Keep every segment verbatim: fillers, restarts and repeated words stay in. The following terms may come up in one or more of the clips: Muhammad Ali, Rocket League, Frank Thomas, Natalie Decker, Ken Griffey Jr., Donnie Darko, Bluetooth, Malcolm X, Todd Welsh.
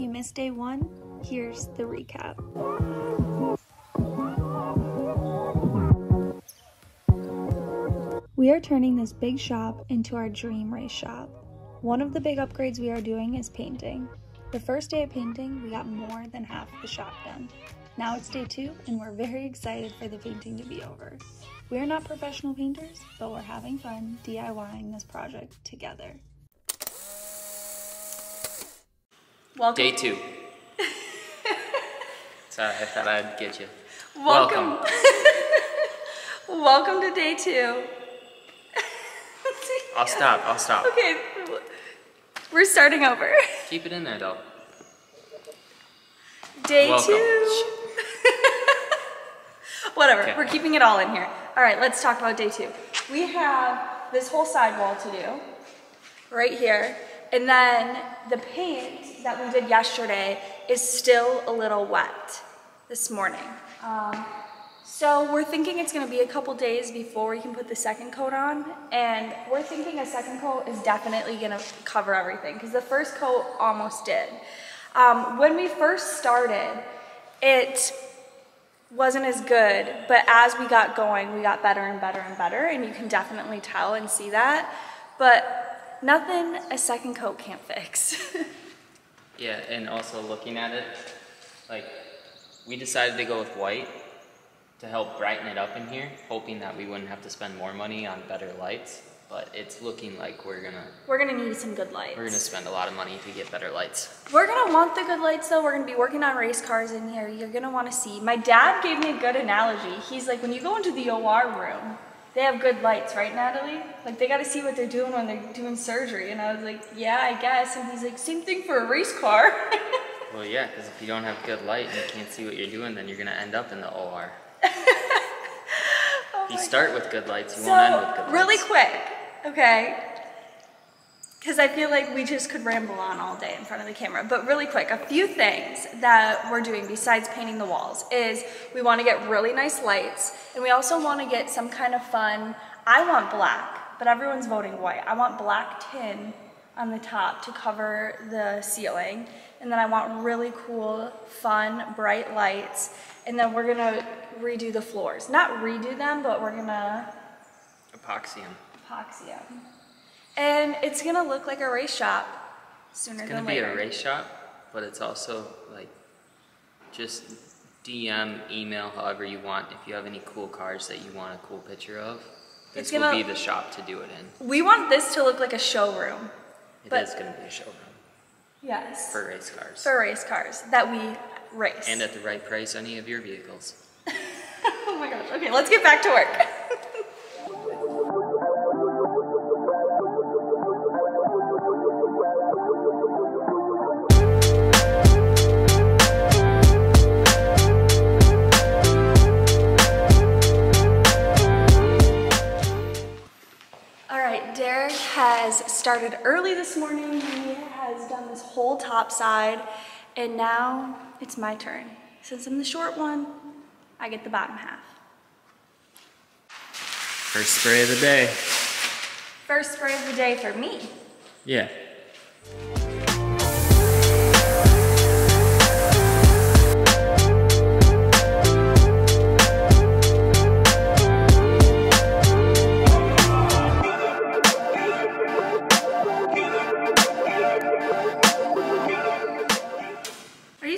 If you missed day one, here's the recap. We are turning this big shop into our dream race shop. One of the big upgrades we are doing is painting. The first day of painting, we got more than half the shop done. Now it's day two, and we're very excited for the painting to be over. We are not professional painters, but we're having fun DIYing this project together. Welcome. Day two. Sorry, I thought I'd get you. Welcome. Welcome, Welcome to day two. I'll stop, I'll stop. Okay, we're starting over. Keep it in there, though. Day Welcome. two. Whatever, okay. We're keeping it all in here. All right, let's talk about day two. We have this whole sidewall to do right here. And then the paint that we did yesterday is still a little wet this morning. Um, so we're thinking it's gonna be a couple days before we can put the second coat on. And we're thinking a second coat is definitely gonna cover everything because the first coat almost did. Um, when we first started, it wasn't as good, but as we got going, we got better and better and better, and you can definitely tell and see that. But nothing a second coat can't fix. Yeah, and also looking at it, like, we decided to go with white to help brighten it up in here, hoping that we wouldn't have to spend more money on better lights, but it's looking like we're gonna... We're gonna need some good lights. We're gonna spend a lot of money to get better lights. We're gonna want the good lights, though. We're gonna be working on race cars in here. You're gonna wanna see. My dad gave me a good analogy. He's like, when you go into the O R room, they have good lights, right, Natalie? Like, they gotta see what they're doing when they're doing surgery. And I was like, yeah, I guess. And he's like, same thing for a race car. Well, yeah, because if you don't have good light and you can't see what you're doing, then you're gonna end up in the O R. Oh, if you start God. with good lights, you so, won't end with good lights. Really quick, okay? Because I feel like we just could ramble on all day in front of the camera. But really quick, a few things that we're doing besides painting the walls is we want to get really nice lights, and we also want to get some kind of fun. I want black, but everyone's voting white. I want black tin on the top to cover the ceiling, and then I want really cool, fun, bright lights, and then we're going to redo the floors. Not redo them, but we're going to... Epoxy them. Epoxy them. And it's gonna look like a race shop sooner than later. It's gonna be a race shop, but it's also like, just D M, email, however you want. If you have any cool cars that you want a cool picture of, this will be the shop to do it in. We want this to look like a showroom. It is gonna be a showroom. Yes. For race cars. For race cars that we race. And at the right price on any of your vehicles. Oh my gosh, okay, let's get back to work. Started early this morning. He has done this whole top side, and now it's my turn. Since I'm the short one, I get the bottom half. First spray of the day. First spray of the day for me. Yeah.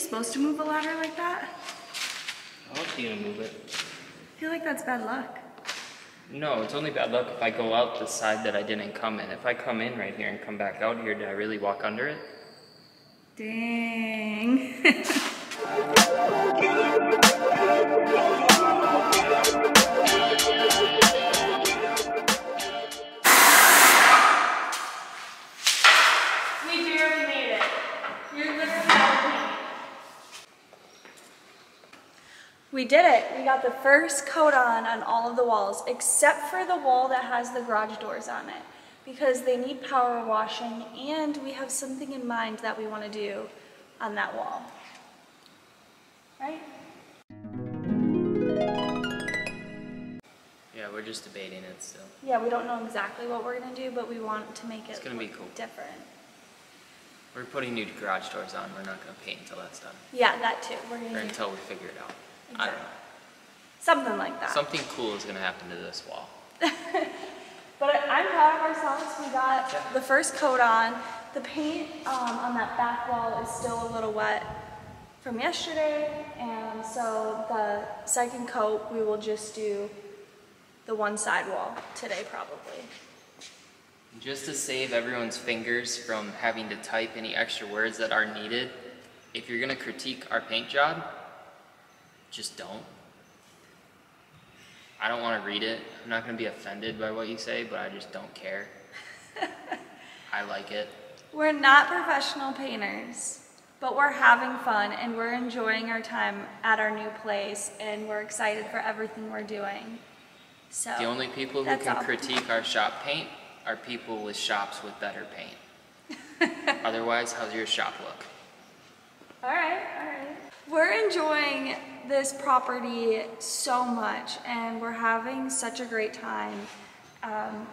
Supposed to move a ladder like that? I want you to move it. I feel like that's bad luck. No, it's only bad luck if I go out the side that I didn't come in. If I come in right here and come back out here, did I really walk under it? Dang. We did it. We got the first coat on on all of the walls, except for the wall that has the garage doors on it, because they need power washing, and we have something in mind that we want to do on that wall. Right? Yeah, we're just debating it still. Yeah, we don't know exactly what we're going to do, but we want to make it it's gonna be cool. different. We're putting new garage doors on. We're not going to paint until that's done. Yeah, that too. We're gonna or until we figure it out. Exactly. I don't know. Something like that. Something cool is going to happen to this wall. But I'm proud of ourselves. We got the first coat on. The paint um, on that back wall is still a little wet from yesterday, and so the second coat we will just do the one side wall today probably. Just to save everyone's fingers from having to type any extra words that are needed, if you're going to critique our paint job, just don't. I don't want to read it. I'm not going to be offended by what you say, but I just don't care. I like it. We're not professional painters, but we're having fun and we're enjoying our time at our new place, and we're excited for everything we're doing. So the only people who can all. critique our shop paint are people with shops with better paint. Otherwise, how's your shop look? All right, all right. We're enjoying this property so much and we're having such a great time. Um,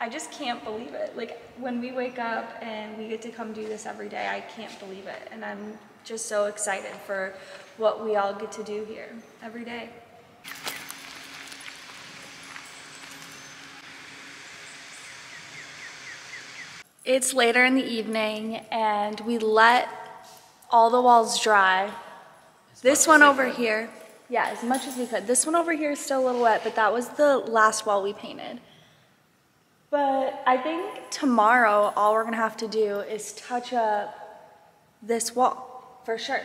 I just can't believe it. Like, when we wake up and we get to come do this every day, I can't believe it. And I'm just so excited for what we all get to do here every day. It's later in the evening and we let all the walls dry. This one over here, yeah, as much as we could. This one over here is still a little wet, but that was the last wall we painted. But I think tomorrow all we're gonna have to do is touch up this wall for sure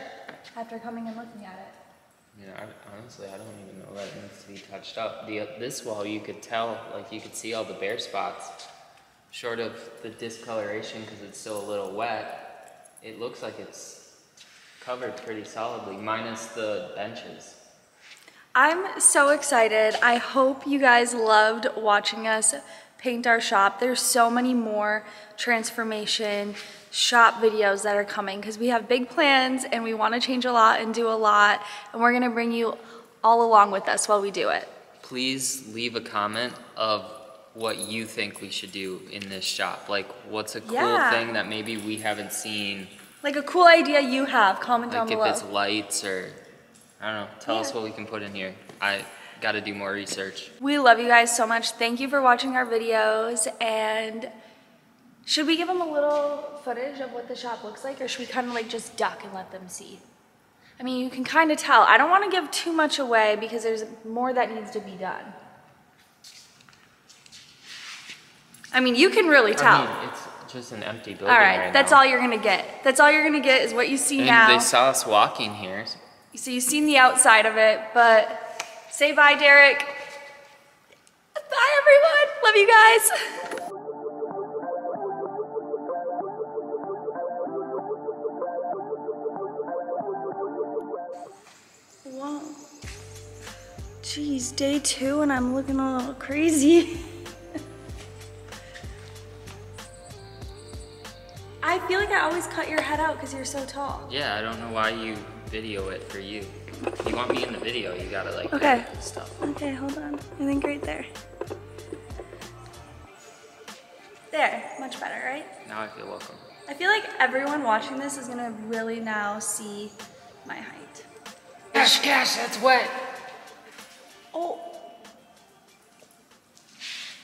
after coming and looking at it. Yeah, I, honestly, I don't even know that it needs to be touched up. The, this wall, you could tell, like you could see all the bare spots. Short of the discoloration because it's still a little wet, it looks like it's covered pretty solidly, minus the benches. I'm so excited. I hope you guys loved watching us paint our shop. There's so many more transformation shop videos that are coming because we have big plans and we want to change a lot and do a lot, and we're going to bring you all along with us while we do it. Please leave a comment of what you think we should do in this shop. Like, what's a cool yeah. thing that maybe we haven't seen? Like a cool idea you have, comment like down below. Like if it's lights or, I don't know, tell yeah. us what we can put in here. I gotta do more research. We love you guys so much. Thank you for watching our videos, and should we give them a little footage of what the shop looks like, or should we kind of like just duck and let them see? I mean, you can kind of tell. I don't want to give too much away because there's more that needs to be done. I mean, you can really tell. I mean, it's just an empty building. All right, right that's now. all you're gonna get. That's all you're gonna get is what you see and now. They saw us walking here. So you've seen the outside of it, but say bye, Derek. Bye, everyone. Love you guys. Whoa. Geez, day two, and I'm looking a little crazy. I feel like I always cut your head out because you're so tall. Yeah, I don't know why you video it for you. If you want me in the video, you gotta like okay. do stuff. Okay, hold on. I think right there. There, much better, right? Now I feel welcome. I feel like everyone watching this is gonna really now see my height. Gosh, gosh, that's wet. Oh.